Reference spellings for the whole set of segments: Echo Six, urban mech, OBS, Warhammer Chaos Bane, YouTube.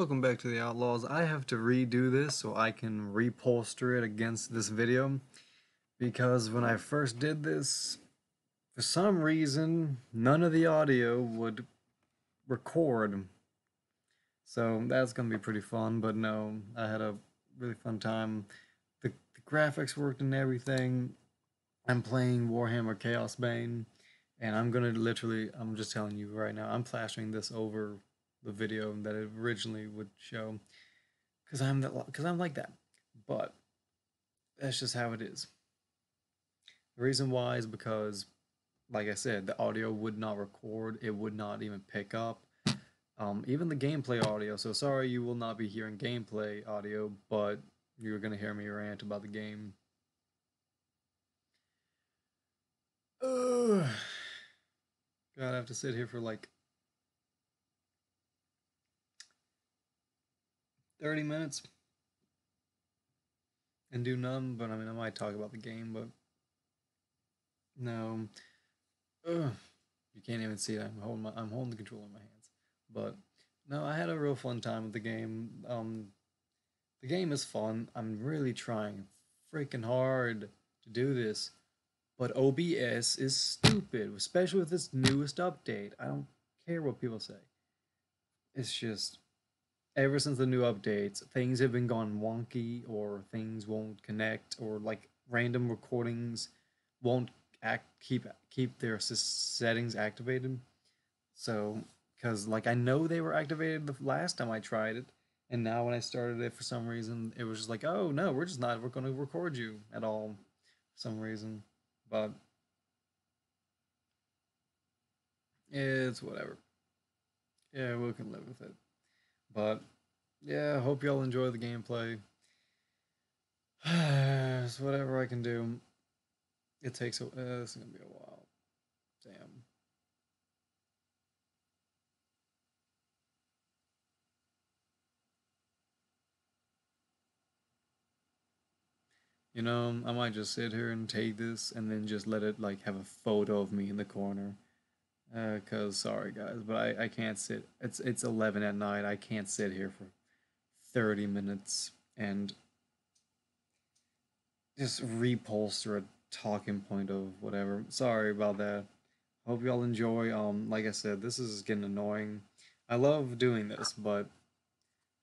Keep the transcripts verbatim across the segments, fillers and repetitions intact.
Welcome back to the Outlaws. I have to redo this so I can repolster it against this video, because when I first did this, for some reason none of the audio would record. So that's gonna be pretty fun, but no, I had a really fun time. The, the graphics worked and everything. I'm playing Warhammer Chaos Bane, and I'm gonna literally, I'm just telling you right now, I'm flashing this over the video that it originally would show, because I'm that, because I'm like that. But that's just how it is. The reason why is because, like I said, the audio would not record. It would not even pick up, um, even the gameplay audio. So sorry, you will not be hearing gameplay audio, but you're gonna hear me rant about the game. Ugh. God, I have to sit here for like thirty minutes and do none, but I mean, I might talk about the game, but no. Ugh. You can't even see it. I'm holding my, I'm holding the controller in my hands, but no, I had a real fun time with the game. Um, the game is fun. I'm really trying freaking hard to do this, but O B S is stupid, especially with its newest update. I don't care what people say. It's just, ever since the new updates, things have been gone wonky, or things won't connect, or like random recordings won't act keep keep their settings activated. So, because like I know they were activated the last time I tried it, and now when I started it, for some reason it was just like, oh no, we're just not we're going to record you at all, for some reason. But it's whatever. Yeah, we can live with it. But yeah, hope y'all enjoy the gameplay. It's whatever I can do. It takes a. Uh, it's gonna be a while. Damn. You know, I might just sit here and take this, and then just let it like have a photo of me in the corner. Uh, cause sorry guys, but I, I can't sit. It's it's eleven at night. I can't sit here for thirty minutes and just repolster a talking point of whatever. Sorry about that. Hope y'all enjoy. Um, like I said, this is getting annoying. I love doing this, but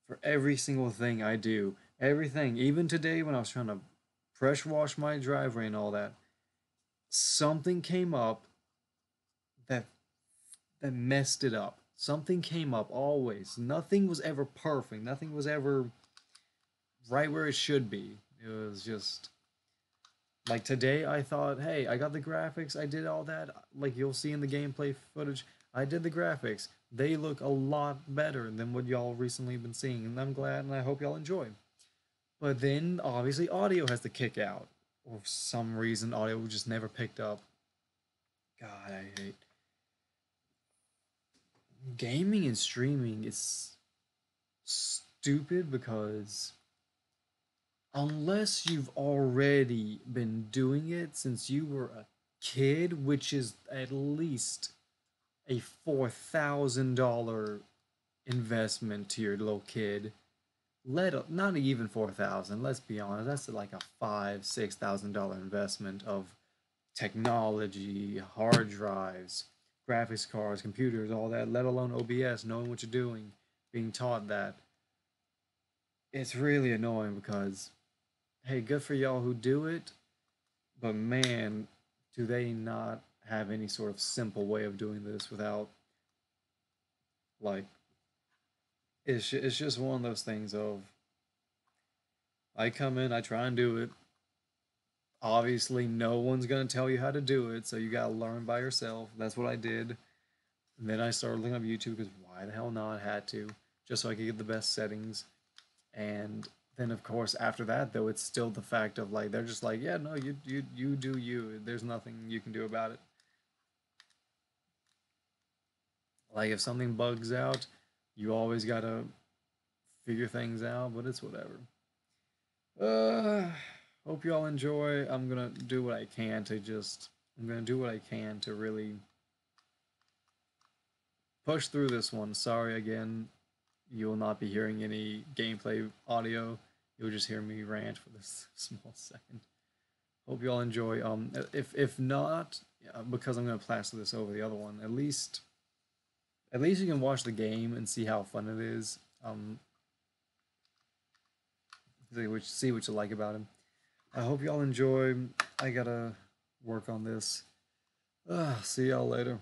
for every single thing I do, everything, even today when I was trying to pressure wash my driveway and all that, something came up that. That messed it up. Something came up always. Nothing was ever perfect. Nothing was ever right where it should be. It was just like today I thought, hey, I got the graphics. I did all that. Like you'll see in the gameplay footage, I did the graphics. They look a lot better than what y'all recently been seeing, and I'm glad and I hope y'all enjoy. But then obviously audio has to kick out. Or for some reason audio just never picked up. God, I hate gaming and streaming. Is stupid because unless you've already been doing it since you were a kid, which is at least a four thousand dollar investment to your little kid, let up, not even four thousand, let's be honest, that's like a five, six thousand dollar investment of technology, hard drives, graphics cards, computers, all that, let alone O B S, knowing what you're doing, being taught that. It's really annoying because, hey, good for y'all who do it, but man, do they not have any sort of simple way of doing this without, like, it's, it's just one of those things of, I come in, I try and do it. Obviously, no one's going to tell you how to do it, so you got to learn by yourself. That's what I did. And then I started looking up YouTube because why the hell not? I had to, just so I could get the best settings. And then, of course, after that, though, it's still the fact of, like, they're just like, yeah, no, you, you, you do you. There's nothing you can do about it. Like, if something bugs out, you always got to figure things out, but it's whatever. Uh... Hope y'all enjoy. I'm gonna do what I can to just, I'm gonna do what I can to really push through this one. Sorry again. you'll not be hearing any gameplay audio. You'll just hear me rant for this small second. Hope you all enjoy. Um, if if not, because I'm gonna plaster this over the other one, at least, at least you can watch the game and see how fun it is. Um, see what you like about him. I hope you all enjoy. I gotta work on this. Uh, see y'all later.